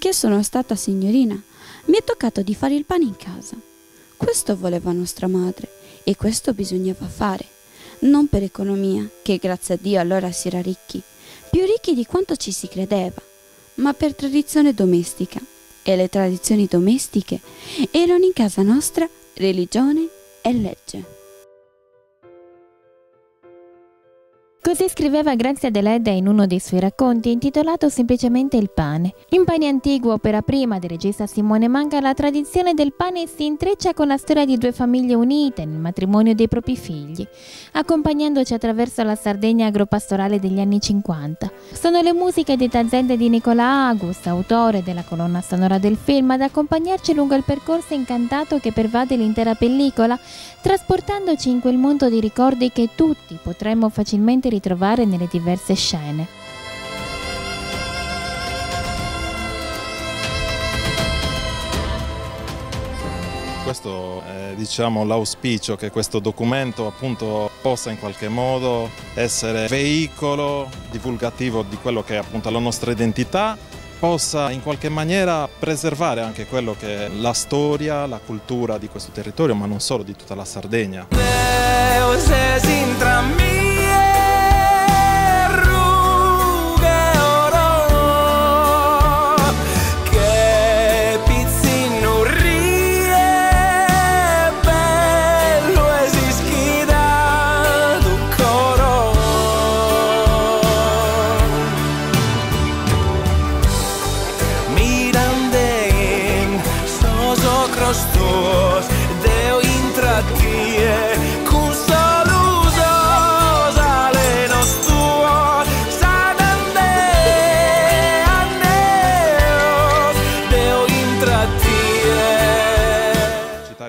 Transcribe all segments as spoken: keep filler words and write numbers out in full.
finché sono stata signorina. Mi è toccato di fare il pane in casa. Questo voleva nostra madre e questo bisognava fare. Non per economia, che grazie a Dio allora si era ricchi, più ricchi di quanto ci si credeva, ma per tradizione domestica. E le tradizioni domestiche erano in casa nostra religione e legge. Così scriveva Grazia Deledda in uno dei suoi racconti intitolato semplicemente Il Pane. In Pani Antigu, opera prima del regista Simone Manca, la tradizione del pane si intreccia con la storia di due famiglie unite nel matrimonio dei propri figli, accompagnandoci attraverso la Sardegna agropastorale degli anni cinquanta. Sono le musiche di Tazenda di Nicola Agus, autore della colonna sonora del film, ad accompagnarci lungo il percorso incantato che pervade l'intera pellicola, trasportandoci in quel mondo di ricordi che tutti potremmo facilmente ritrovare nelle diverse scene. Questo è, diciamo, l'auspicio che questo documento appunto possa in qualche modo essere veicolo divulgativo di quello che è appunto la nostra identità, possa in qualche maniera preservare anche quello che è la storia, la cultura di questo territorio, ma non solo, di tutta la Sardegna.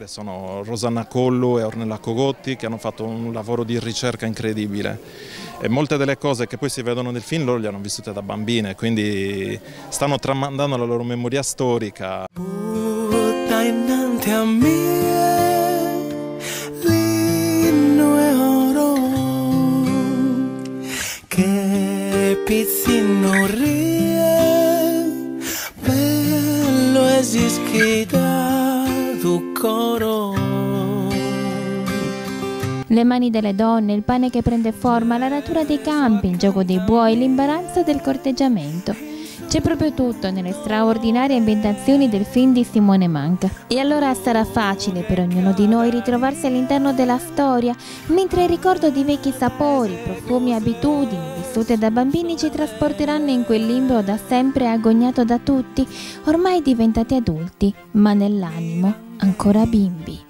Sono Rosanna Collu e Ornella Cogotti, che hanno fatto un lavoro di ricerca incredibile, e molte delle cose che poi si vedono nel film loro le hanno vissute da bambine, quindi stanno tramandando la loro memoria storica. Butta innanti a me l'inno è oro che pizzino rie bello esischida. Le mani delle donne, il pane che prende forma, la natura dei campi, il gioco dei buoi, l'imbarazzo del corteggiamento. C'è proprio tutto nelle straordinarie ambientazioni del film di Simone Manca. E allora sarà facile per ognuno di noi ritrovarsi all'interno della storia, mentre il ricordo di vecchi sapori, profumi e abitudini vissute da bambini ci trasporteranno in quel limbo da sempre agognato da tutti, ormai diventati adulti, ma nell'animo ancora bimbi.